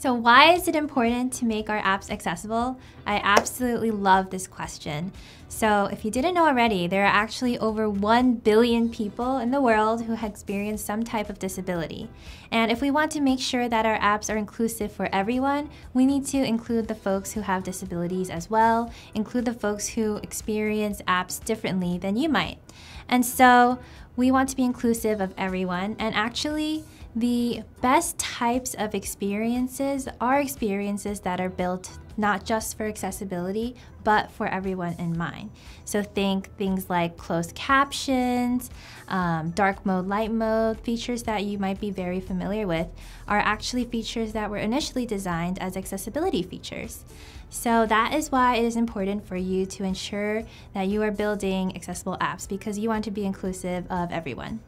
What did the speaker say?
So why is it important to make our apps accessible? I absolutely love this question. So if you didn't know already, there are actually over 1 billion people in the world who have experienced some type of disability. And if we want to make sure that our apps are inclusive for everyone, we need to include the folks who have disabilities as well, include the folks who experience apps differently than you might. And so we want to be inclusive of everyone, and actually, the best types of experiences are experiences that are built not just for accessibility, but for everyone in mind. So think things like closed captions, dark mode, light mode, features that you might be very familiar with are actually features that were initially designed as accessibility features. So that is why it is important for you to ensure that you are building accessible apps, because you want to be inclusive of everyone.